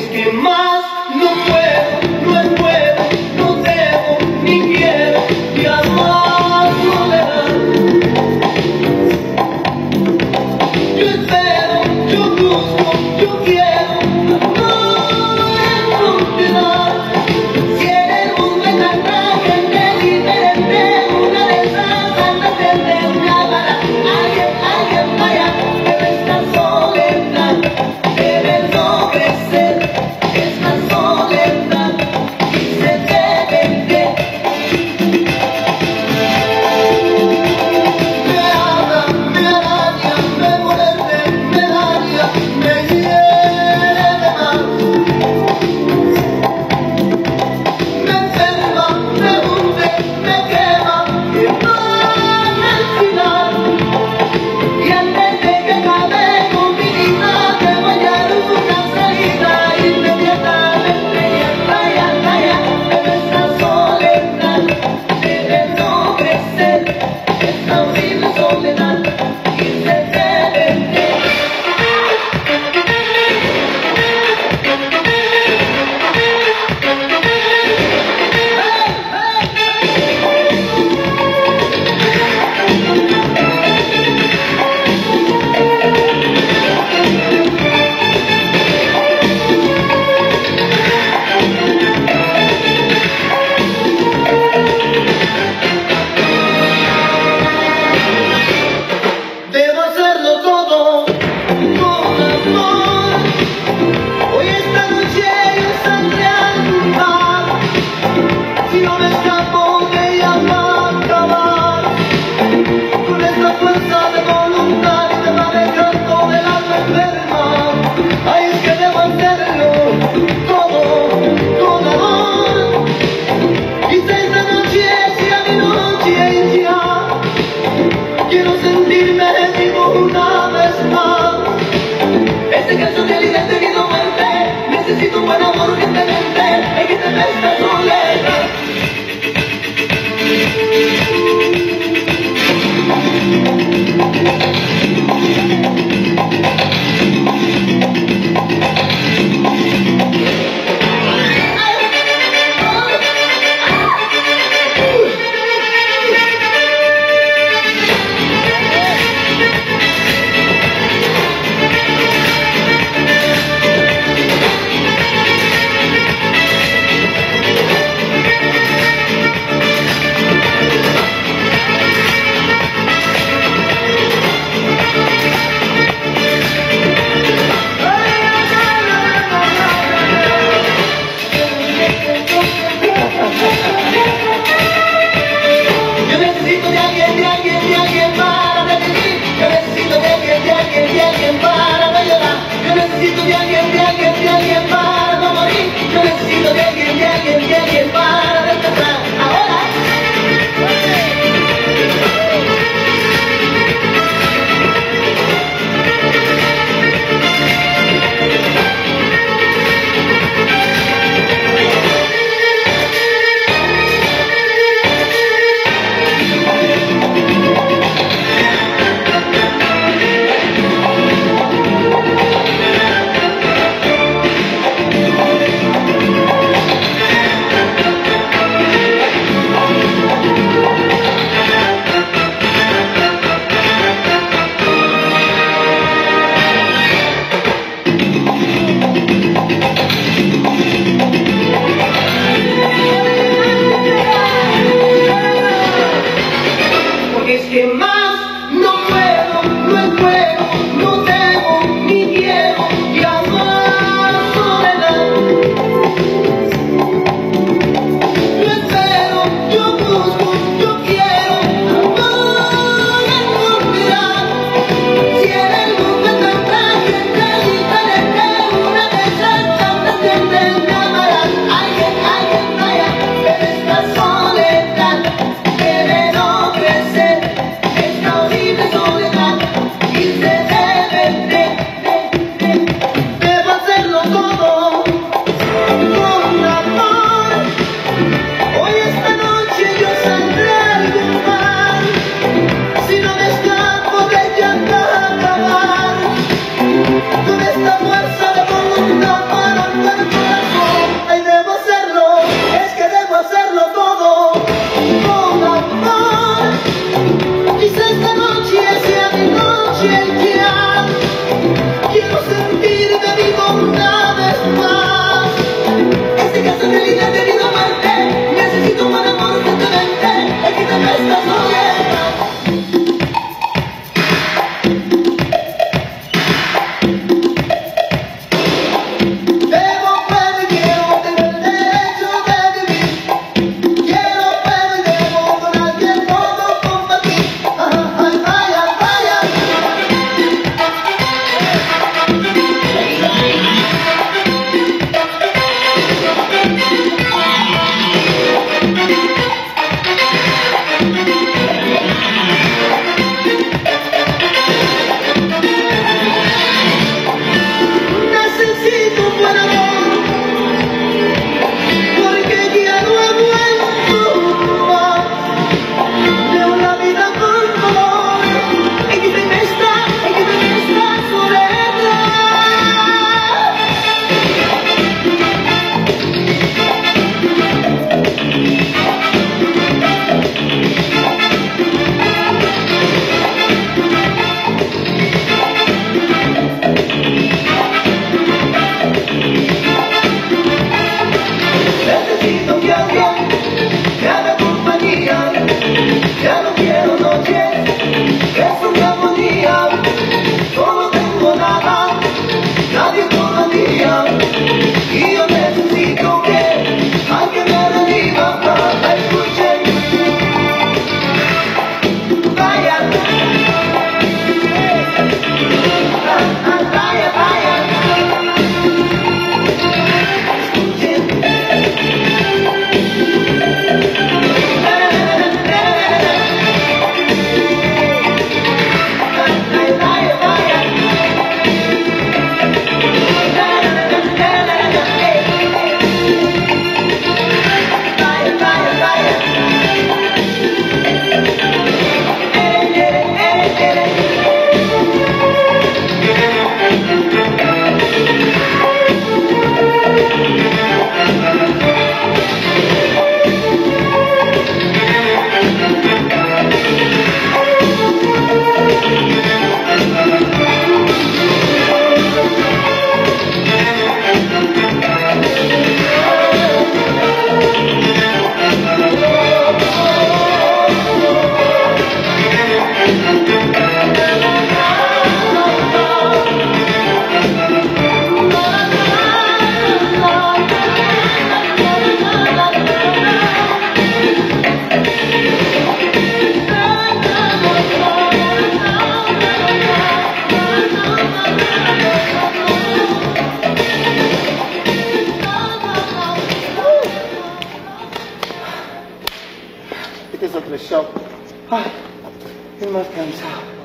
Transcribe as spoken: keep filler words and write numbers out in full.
es que más no puedo, no es bueno. Ay, es más cansado.